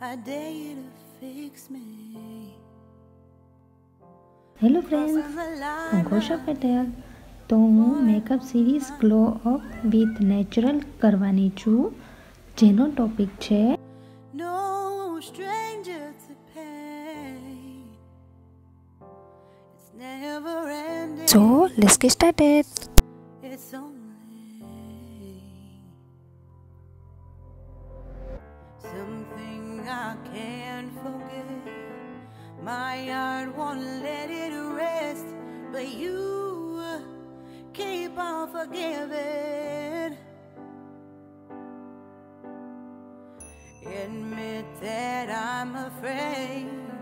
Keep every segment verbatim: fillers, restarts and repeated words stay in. I dare you to fix me. Hello friends, मैं कौशा पटेल तो हूँ makeup series glow up with natural करवानी छूँ जेनो टॉपिक छे so let's get started. I can't forget, my heart won't let it rest, but you keep on forgiving. Admit that I'm afraid,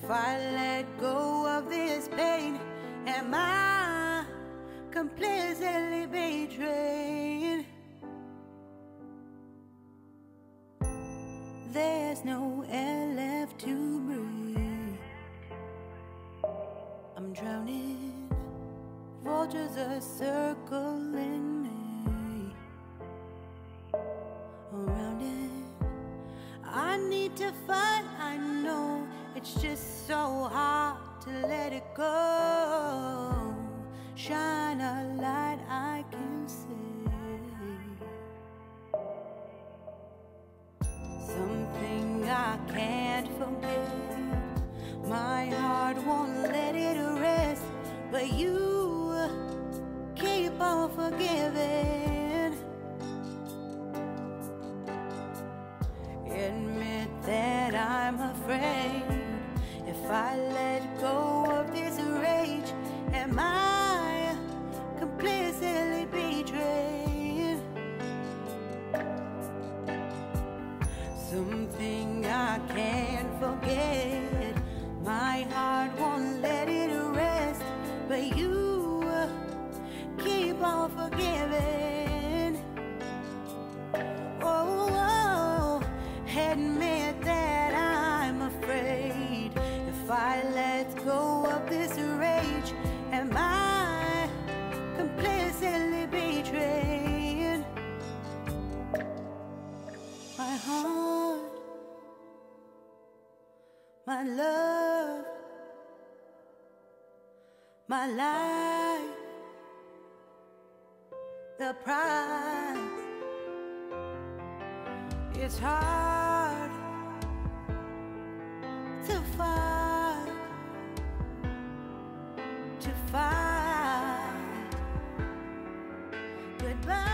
if I let go of this pain, am I completely betrayed? There's no air left to breathe. I'm drowning. Vultures are circling me. Around it, I need to fight. I know it's just so hard to let it go. Shine a light I can see. I can't forget, my heart won't let it rest, but you keep on forgiving. Admit that I'm afraid, if I let go of this rage, am I completely betrayed? Something I can't forget, my heart won't let it rest, but you keep on forgiving. Oh, oh, admit that I'm afraid, if I let go of this rage, am I completely betrayed? My heart, my love, my life, the prize. It's hard to fight, to fight goodbye.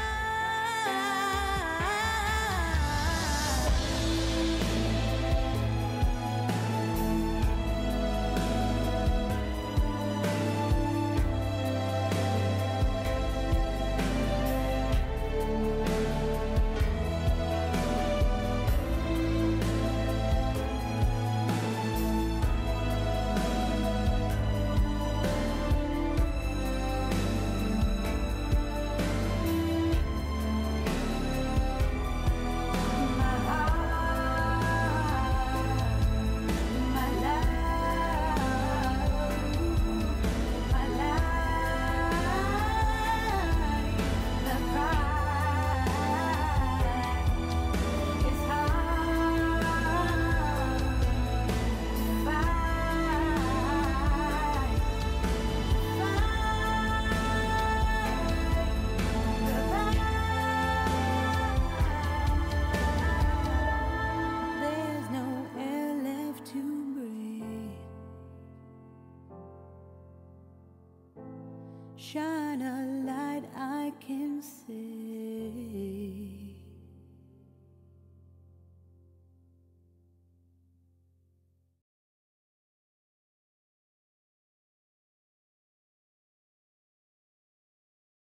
Shine a light I can see.